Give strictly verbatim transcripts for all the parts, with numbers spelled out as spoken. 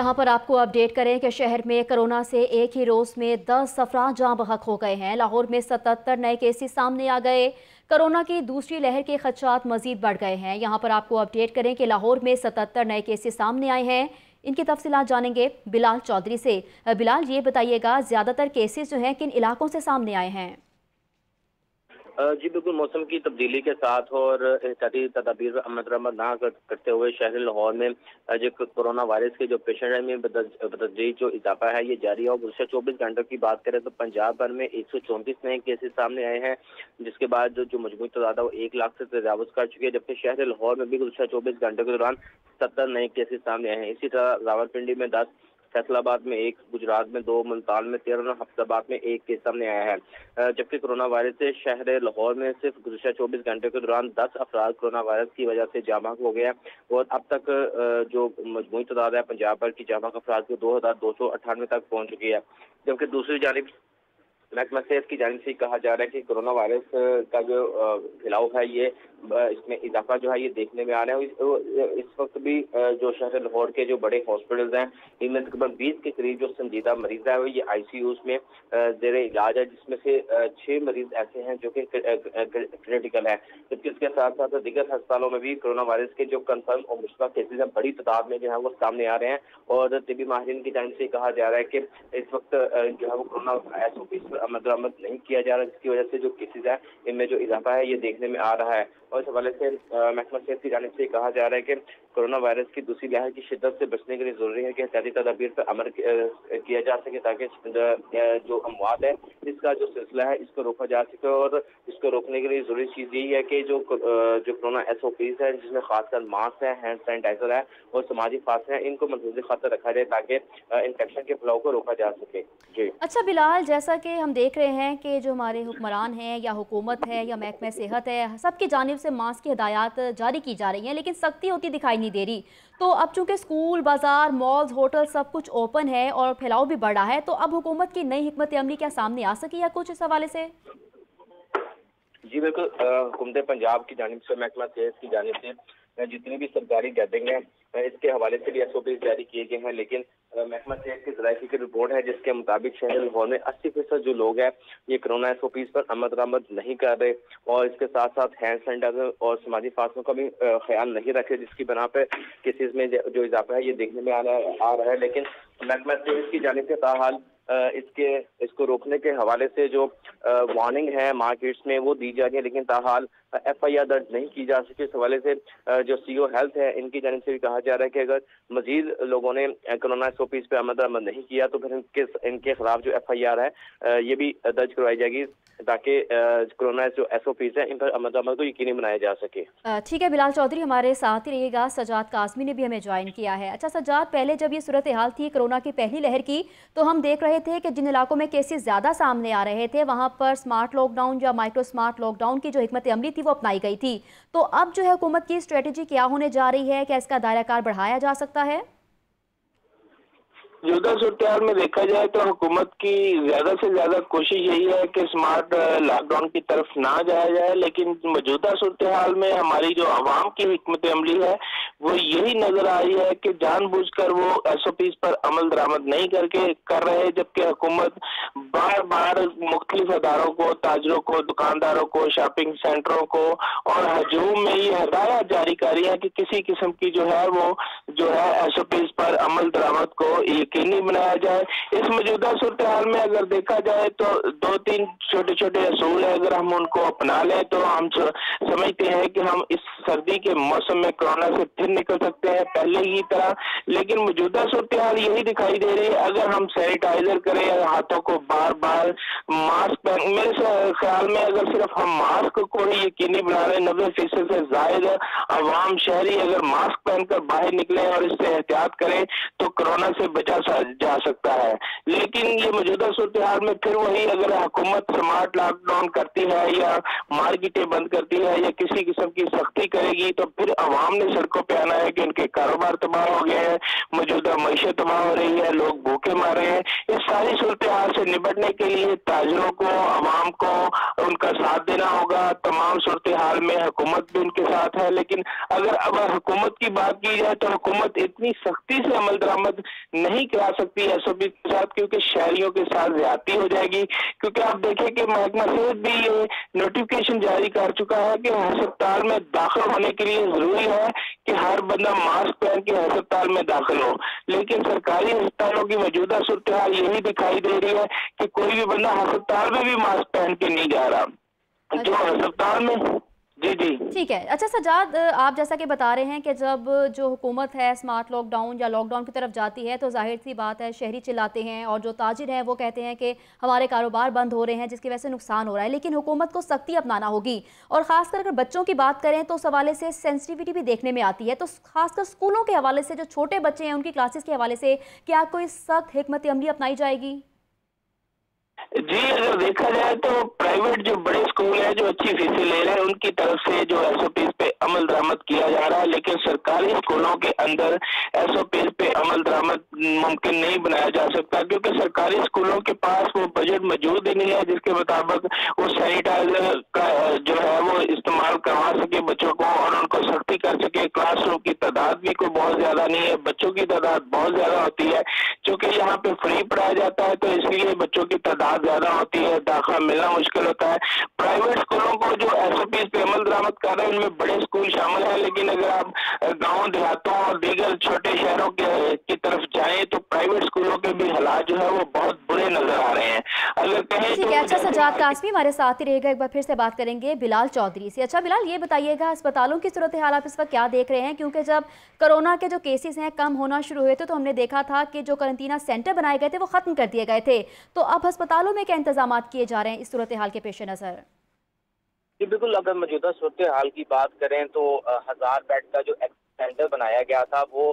यहाँ पर आपको अपडेट करें कि शहर में कोरोना से एक ही रोज़ में दस अफराद जाँ बहक हो गए हैं। लाहौर में सतहत्तर नए केसेस सामने आ गए। कोरोना की दूसरी लहर के खदशात मज़ीद बढ़ गए हैं। यहाँ पर आपको अपडेट करें कि लाहौर में सतहत्तर नए केसेस सामने आए हैं। इनकी तफसीलात जानेंगे बिलाल चौधरी से। बिलाल, ये बताइएगा ज़्यादातर केसेस जो हैं किन इलाकों से सामने आए हैं? जी बिल्कुल, मौसम की तब्दीली के साथ और एहतियाती तदाबीर अमल दरामद ना करते हुए शहर लाहौर में जो कोरोना वायरस के जो पेशेंट हैं में बदतदरीज जो इजाफा है ये जारी है। और गुज़श्ता चौबीस घंटों की बात करें तो पंजाब भर में एक सौ चौंतीस नए केसेस सामने आए हैं, जिसके बाद जो, जो मजमू तादाद है वो एक लाख से तजावज़ कर चुकी है। जबकि शहर लाहौर में भी गुज़श्ता चौबीस घंटों के दौरान सत्तर नए केसेस सामने आए हैं। इसी तरह रावलपिंडी में दस, फैसलाबाद में एक, गुजरात में दो, मुल्तान में तेरह और हफ्ताबाद में एक केस सामने आया है। जबकि कोरोना वायरस से शहर लाहौर में सिर्फ गुज़श्ता चौबीस घंटे के दौरान दस अफराद कोरोना वायरस की वजह से जाँ बहक हो गया और अब तक जो मजमू तादाद है पंजाब भर की जाँ बहक अफराद को दो हज़ार दो सौ अट्ठानवे तक पहुँच चुकी है। जबकि दूसरी जानिब महकमा सेहत की जानिब से कहा जा रहा है कि कोरोना वायरस का जो फैलाव है ये इसमें इजाफा जो है ये देखने में आ रहा है। इस वक्त भी जो शहर लाहौर के जो बड़े हॉस्पिटल्स हैं इनमें तकरीबन बीस के करीब जो संजीदा मरीज है ये आई सी यूज में जेर इलाज है, जिसमें से छः मरीज ऐसे हैं जो कि क्रिटिकल है। जबकि इसके साथ साथ दीगर हस्पतालों में भी कोरोना वायरस के जो कन्फर्म और मुशबा केसेज हैं बड़ी तादाद में जो है वो सामने आ रहे हैं। और तिबी माहिरीन की जानिब से कहा जा रहा है कि इस वक्त जो है वो कोरोना एस ओ पी पर अमल दरामद नहीं किया जा रहा, जिसकी वजह से जो केसेज है इनमें जो इजाफा है ये देखने में आ रहा है। और इस हवाले से महकमा सेहत की जानिब से कहा जा रहा है कि कोरोना वायरस की दूसरी लहर की शिद्दत से बचने के लिए जरूरी है कि एहतियाती तदाबीर पर अमल किया जा सके ताकि जो अमवात है इसका जो सिलसिला है इसको रोका जा सके। और इसको रोकने के लिए जरूरी चीज़ यही है कि जो जो कोरोना एस ओ पीज है जिसमें खासकर मास्क है, हैंड सैनिटाइजर है और समाजी फासले हैं, इनको मद्देनजर खातर रखा जाए ताकि इन्फेक्शन के फैलाव को रोका जा सके। जी अच्छा बिलाल, जैसा कि हम देख रहे हैं कि जो हमारे हुक्मरान हैं या हुकूमत है या महकमा सेहत है सबकी जानिब से मास्क की हदायत जारी की जा रही हैं लेकिन सख्ती होती दिखाई नहीं दे रही, तो अब चूँकि स्कूल, बाजार, मॉल्स, होटल सब कुछ ओपन है और फैलाव भी बढ़ा है, तो अब हुकूमत की नई हिकमत अमली क्या सामने आ सकी या कुछ इस हवाले से? जी बिल्कुल, हुकूमत पंजाब की जानिब से, महकमा सेहत की जानिब से जितनी भी सरकारी गैदरिंग है इसके हवाले से भी एस ओ पी जारी किए गए हैं। लेकिन महकमा सेहत की ज़राइकी की रिपोर्ट है जिसके मुताबिक शहर लाहौर में अस्सी फीसद जो लोग हैं ये कोरोना एस ओ पीज पर अमल दरामद नहीं कर रहे और इसके साथ साथ हैंड सैनिटाइजर और समाजी फासलों का भी ख्याल नहीं रख रहे, जिसकी बना पर केसेज में जो इजाफा है ये देखने में आ रहा है। लेकिन महकमा सेहत की जानिब से ताहाल इसके इसको रोकने के हवाले से जो वार्निंग है मार्केट्स में वो दी जा रही है, लेकिन ताहाल एफ आई आर दर्ज नहीं की जा सकी। इस हवाले से जो सी ओ हेल्थ है इनकी जानिब से भी कहा जा रहा है कि अगर मजीद लोगों ने कोरोना एस ओ पीज पर अमल दरामद नहीं किया तो फिर इनके इनके खिलाफ जो एफ आई आर है ये भी दर्ज करवाई जाएगी ताकि कोरोना जो एस ओ पीज है इन पर अमल दरामद को यकीनी बनाया जा सके। ठीक है बिलाल चौधरी, हमारे साथ ही रहिएगा। सजाद कासमी ने भी हमें ज्वाइन किया है। अच्छा सजाद, पहले जब ये सूरत हाल थी कोरोना की पहली लहर की तो हम देख रहे थे कि जिन इलाकों में केसेस ज़्यादा सामने आ रहे थे वहाँ पर स्मार्ट लॉकडाउन या माइक्रो स्मार्ट लॉकडाउन की जो हिकमत अमली थी वो अपनाई गई थी, तो अब जो है हुकूमत की स्ट्रेटजी क्या होने जा रही है, क्या इसका दायराकार बढ़ाया जा सकता है? मौजूदा सूरत में देखा जाए तो हुकूमत की ज्यादा से ज्यादा कोशिश यही है कि स्मार्ट लॉकडाउन की तरफ ना जाया जाए, लेकिन मौजूदा सूरत हाल में हमारी जो आवाम की हिकमत अमली है वो यही नजर आ रही है कि जानबूझकर वो एस ओ पीज पर अमल दरामद नहीं करके कर रहे, जबकि हुकूमत बार बार मुख्तलिफ अदारों को, ताजरों को, दुकानदारों को, शॉपिंग सेंटरों को और हजूम में ये हदायत जारी कर रही है कि किसी किस्म की जो है वो जो है एस ओ पीज पर अमल दरामद को यकीनी बनाया जाए। इस मौजूदा सूरत हाल में अगर देखा जाए तो दो तीन छोटे छोटे असूल है, अगर हम उनको अपना लें तो हम समझते हैं कि हम इस सर्दी के मौसम में कोरोना से फिर निकल सकते हैं पहले ही तरह। लेकिन मौजूदा सूरत हाल यही दिखाई दे रही है, अगर हम सैनिटाइजर करें, हाथों को बार बार मास्क पहन, मेरे ख्याल में अगर सिर्फ हम मास्क को ही यकीनी बना रहे, नब्बे फीसद से जायद आवाम शहरी अगर मास्क पहनकर बाहर निकले और इससे एहतियात करें तो कोरोना से बचा जा सकता है। लेकिन ये मौजूदा सूरत हाल में फिर वही, अगर हुकूमत स्मार्ट लॉकडाउन करती है या मार्केटें बंद करती है या किसी किस्म की सख्ती करेगी तो फिर आवाम ने सड़कों पर कहना है कि इनके कारोबार तबाह हो गए हैं, मौजूदा मईशत तबाह हो रही है, लोग भूखे मर रहे हैं। इस सारी सूरत हाल से निपटने के लिए ताजरों को, आवाम को उनका साथ देना होगा। तमाम सूरत हाल में हुकूमत भी उनके साथ है, लेकिन अगर अब हुकूमत की बात की जाए तो हुकूमत इतनी सख्ती से अमल दरामद नहीं करा सकती एस ओ पी के साथ, क्योंकि शहरियों के साथ ज्यादती हो जाएगी। क्योंकि आप देखें कि महकमा सेहत भी ये नोटिफिकेशन जारी कर चुका है कि अस्पताल में दाखिल होने के लिए जरूरी है कि हर बंदा मास्क पहन के अस्पताल में दाखिल हो, लेकिन सरकारी अस्पतालों की मौजूदा सूरत हाल यही दिखाई दे रही है कि कोई भी बंदा अस्पताल में भी मास्क पहन के नहीं जा रहा जो अस्पताल में। जी जी ठीक है। अच्छा सजाद, आप जैसा कि बता रहे हैं कि जब जो हुकूमत है स्मार्ट लॉकडाउन या लॉकडाउन की तरफ जाती है तो जाहिर सी बात है शहरी चिल्लाते हैं और जो ताजिर हैं वो कहते हैं कि हमारे कारोबार बंद हो रहे हैं जिसकी वजह से नुकसान हो रहा है, लेकिन हुकूमत को सख्ती अपनाना होगी। और ख़ासकर अगर बच्चों की बात करें तो उस हवाले से सेंसिटिविटी भी देखने में आती है, तो खासकर स्कूलों के हवाले से जो छोटे बच्चे हैं उनकी क्लासेस के हवाले से क्या कोई सख्त हिकमत अमली अपनाई जाएगी? जी, अगर देखा जाए तो प्राइवेट जो बड़े स्कूल हैं जो अच्छी फीसें ले रहे हैं उनकी तरफ से जो एस ओ पीज पे अमल दरामद किया जा रहा है, लेकिन सरकारी स्कूलों के अंदर एस ओ पीज पे अमल दरामद मुमकिन नहीं बनाया जा सकता, क्योंकि सरकारी स्कूलों के पास वो बजट मौजूद ही नहीं है जिसके मुताबिक वो सैनिटाइजर का जो है वो इस्तेमाल करवा सके बच्चों को और उनको सख्ती कर सके। क्लासरूम की तादाद भी कोई बहुत ज्यादा नहीं है, बच्चों की तादाद बहुत ज्यादा होती है, चूंकि यहाँ पे फ्री पढ़ाया जाता है तो इसलिए बच्चों की तादाद ज्यादा होती है, दाखिला मिलना मुश्किल होता है। प्राइवेट स्कूलों को जो एस ओ पी पे अमल दरामद कर रहे हैं उनमें बड़े स्कूल शामिल हैं, लेकिन अगर आप गांव देहातों और दीगर छोटे शहरों के की तरफ जाएं तो प्राइवेट स्कूलों के भी हालात जो है वो बहुत बुरे नजर आ रहे हैं। अगर कहें ठीक है। अच्छा सजाद कासमी हमारे साथ ही रहेगा, एक बार फिर से बात करेंगे बिलाल चौधरी से। अच्छा बिलाल, ये बताइएगा अस्पतालों की सूरत हाल आप इस वक्त क्या देख रहे हैं, क्योंकि जब कोरोना के जो केसेस हैं कम होना शुरू हुए थे तो हमने देखा था कि जो क्वारंटीना सेंटर बनाए गए थे वो खत्म कर दिए गए थे, तो अब अस्पतालों में क्या इंतजाम किए जा रहे हैं इस सूरत हाल के पेश नजर? जी बिल्कुल, अगर मौजूदा सूरत हाल की बात करें तो हजार बेड का जो सेंटर बनाया गया था वो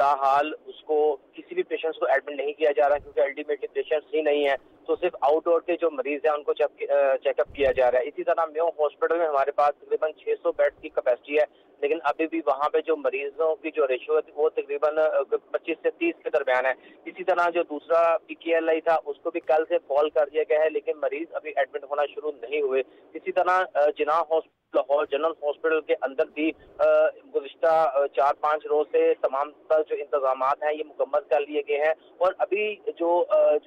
ताहाल उसको किसी भी पेशेंट्स को एडमिट नहीं किया जा रहा, क्योंकि अल्टीमेटली पेशेंट्स ही नहीं है तो सिर्फ आउटडोर के जो मरीज हैं उनको चेकअप किया जा रहा है। इसी तरह मेयो हॉस्पिटल में हमारे पास तकरीबन छह सौ बेड की कैपेसिटी है, लेकिन अभी भी वहाँ पे जो मरीजों की जो रेशियो है वो तकरीबन पच्चीस से तीस के दरमियान है। इसी तरह जो दूसरा पी के एल आई था उसको भी कल से कॉल कर दिया गया है, लेकिन मरीज अभी एडमिट होना शुरू नहीं हुए। इसी तरह Jinnah hospital Lahore general hospital के अंदर भी गुज़िश्ता चार पाँच रोज से तमाम तर जो इंतजाम हैं ये मुकम्मल कर लिए गए हैं। और अभी जो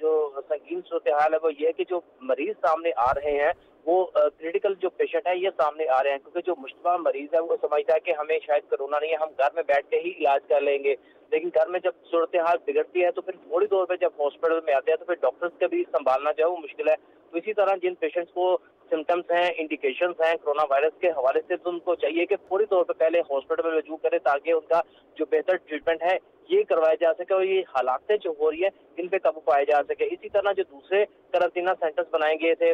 जो संगीन सूरत हाल है वो ये है कि जो मरीज सामने आ रहे हैं वो क्रिटिकल जो पेशेंट है ये सामने आ रहे हैं, क्योंकि जो मुश्तबा मरीज है वो समझता है कि हमें शायद कोरोना नहीं है, हम घर में बैठ के ही इलाज कर लेंगे, लेकिन घर में जब सूरत हाल बिगड़ती है तो फिर थोड़ी दूर पे जब हॉस्पिटल में आते हैं तो फिर डॉक्टर्स का भी संभालना जो है वो मुश्किल है। तो इसी तरह जिन पेशेंट्स को सिम्टम्स हैं, इंडिकेशंस हैं कोरोना वायरस के हवाले से, तो उनको चाहिए कि पूरी तौर पे पहले हॉस्पिटल में रजू करें ताकि उनका जो बेहतर ट्रीटमेंट है ये करवाया जा सके और ये हालातें जो हो रही है इन पे काबू पाया जा सके। इसी तरह जो दूसरे क्वारंटीना सेंटर्स बनाए गए थे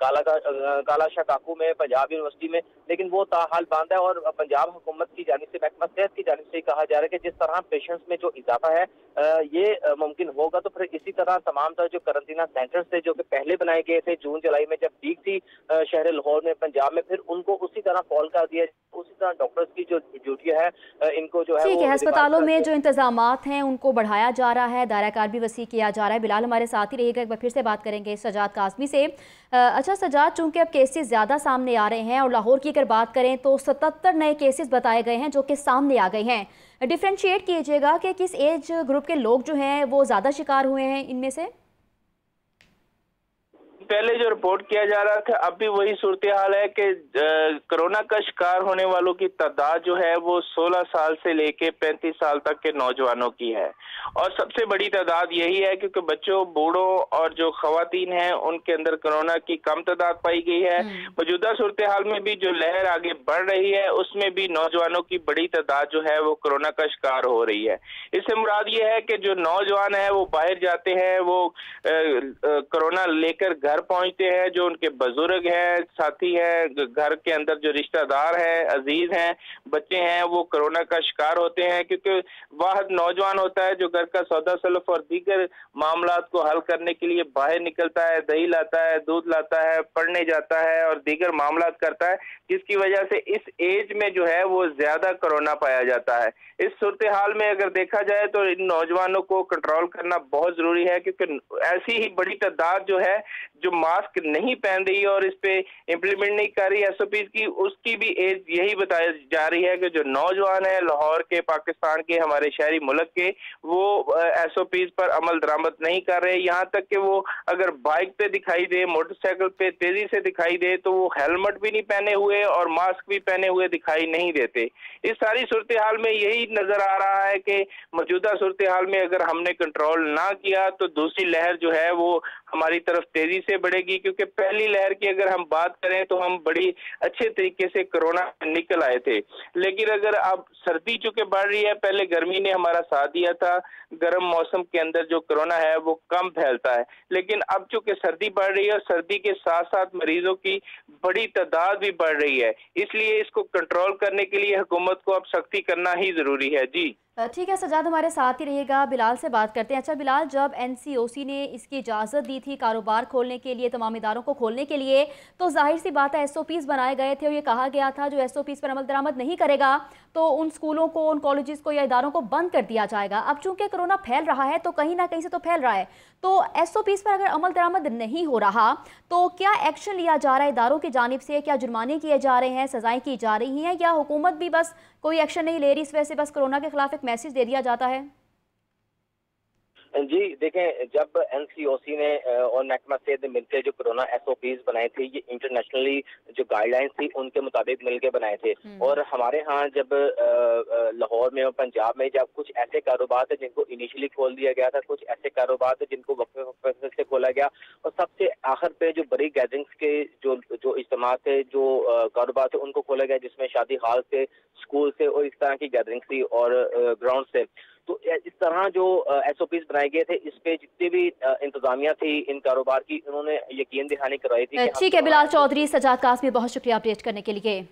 काला का, काला शाह काकू में, पंजाब यूनिवर्सिटी में, लेकिन वो ताहाल बंद है। और पंजाब हुकूमत की जानिब से, महकमा सेहत की जानिब से कहा जा रहा है कि जिस तरह पेशेंट्स में जो इजाफा है ये मुमकिन होगा तो फिर इसी तरह तमाम तरह जो क्वारंटीना सेंटर्स थे जो कि पहले बनाए गए थे जून जुलाई में जब पीक थी शहर लाहौर में, पंजाब में, फिर उनको उसी तरह कॉल कर दिया, उसी तरह डॉक्टर्स की जो ड्यूटी है इनको जो है ठीक है। अस्पतालों में जो इंतजाम हैं उनको बढ़ाया जा रहा है, दायराकार भी वसी किया जा रहा है। बिलाल हमारे साथ ही रहेगा, एक बार फिर से बात करेंगे सजाद कासमी से। अच्छा सजाद, चूंकि अब केसेस ज़्यादा सामने आ रहे हैं और लाहौर की अगर बात करें तो सतहत्तर नए केसेस बताए गए हैं जो कि सामने आ गए हैं, डिफ्रेंशिएट कीजिएगा कि किस एज ग्रुप के लोग जो हैं वो ज़्यादा शिकार हुए हैं इनमें से? पहले जो रिपोर्ट किया जा रहा था अब भी वही सूरत हाल है कि कोरोना का शिकार होने वालों की तादाद जो है वो सोलह साल से लेके पैंतीस साल तक के नौजवानों की है और सबसे बड़ी तादाद यही है, क्योंकि बच्चों, बूढ़ों और जो खवातीन हैं उनके अंदर कोरोना की कम तादाद पाई गई है। मौजूदा सूरत हाल में भी जो लहर आगे बढ़ रही है उसमें भी नौजवानों की बड़ी तादाद जो है वो कोरोना का शिकार हो रही है। इससे मुराद ये है कि जो नौजवान है वो बाहर जाते हैं, वो कोरोना लेकर घर घर पहुंचते हैं, जो उनके बुजुर्ग हैं, साथी हैं, घर के अंदर जो रिश्तेदार हैं, अजीज हैं, बच्चे हैं, वो कोरोना का शिकार होते हैं, क्योंकि वाहद नौजवान होता है जो घर का सौदा सलफ और दीगर मामला को हल करने के लिए बाहर निकलता है, दही लाता है, दूध लाता है, पढ़ने जाता है और दीगर मामला करता है, जिसकी वजह से इस एज में जो है वो ज्यादा कोरोना पाया जाता है। इस सूरत हाल में अगर देखा जाए तो इन नौजवानों को कंट्रोल करना बहुत जरूरी है, क्योंकि ऐसी ही बड़ी तादाद जो है जो मास्क नहीं पहन रही और इस पे इम्प्लीमेंट नहीं कर रही एस ओ पी की, उसकी भी एज यही बताया जा रही है कि जो नौजवान है लाहौर के, पाकिस्तान के, हमारे शहरी मुल्क के, वो एस ओ पी पर अमल दरामद नहीं कर रहे। यहाँ तक कि वो अगर बाइक पे दिखाई दे, मोटरसाइकिल पे तेजी से दिखाई दे तो वो हेलमेट भी नहीं पहने हुए और मास्क भी पहने हुए दिखाई नहीं देते। इस सारी सूरत हाल में यही नजर आ रहा है कि मौजूदा सूरत हाल में अगर हमने कंट्रोल ना किया तो दूसरी लहर जो है वो हमारी तरफ तेजी से बढ़ेगी, क्योंकि पहली लहर की अगर हम बात करें तो हम बड़ी अच्छे तरीके से कोरोना निकल आए थे, लेकिन अगर अब सर्दी चूंकि बढ़ रही है, पहले गर्मी ने हमारा साथ दिया था, गर्म मौसम के अंदर जो कोरोना है वो कम फैलता है, लेकिन अब चूंकि सर्दी बढ़ रही है और सर्दी के साथ साथ मरीजों की बड़ी तादाद भी बढ़ रही है, इसलिए इसको कंट्रोल करने के लिए हुकूमत को अब सख्ती करना ही जरूरी है। जी ठीक है सजाद, हमारे साथ ही रहिएगा। बिलाल से बात करते हैं। अच्छा बिलाल, जब एन सी ओ सी ने इसकी इजाज़त दी थी कारोबार खोलने के लिए, तमाम इदारों को खोलने के लिए, तो जाहिर सी बात है एस ओ पीज़ बनाए गए थे और ये कहा गया था जो एस ओ पीज़ पर अमल दरामद नहीं करेगा तो उन स्कूलों को, उन कॉलेजेस को या इदारों को बंद कर दिया जाएगा। अब चूंकि कोरोना फैल रहा है तो कहीं ना कहीं से तो फैल रहा है, तो एस ओ पीज़ पर अगर अमल दरामद नहीं हो रहा तो क्या एक्शन लिया जा रहा है इदारों की जानिब से? क्या जुर्माने किए जा रहे हैं, सज़ाएँ की जा रही हैं, या हुकूमत भी बस कोई एक्शन नहीं ले रही, इस वजह से बस कोरोना के खिलाफ मैसेज दे दिया जाता है? जी देखें, जब एन सी ओ सी ने और महकमा सेहत ने मिलकर जो कोरोना एस ओ पीज़ बनाए थे, ये इंटरनेशनली जो गाइडलाइंस थी उनके मुताबिक मिलकर बनाए थे। और हमारे यहाँ जब लाहौर में और पंजाब में जब कुछ ऐसे कारोबार थे जिनको इनिशियली खोल दिया गया था, कुछ ऐसे कारोबार थे जिनको वक्फे से खोला गया, और सबसे आखिर पे जो बड़ी गैदरिंग्स के जो जो इज्तिमा थे, जो कारोबार थे, उनको खोला गया, जिसमें शादी हाल से, स्कूल से और इस तरह की गैदरिंग्स थी और ग्राउंड से। तो इस तरह जो एस ओ पीज़ बनाए गए थे, इस पे जितनी भी इंतजामिया थी इन कारोबार की, उन्होंने यकीन दिहानी करवाई थी। ठीक है बिलाल चौधरी, सजाद कासमी, बहुत शुक्रिया अपडेट करने के लिए।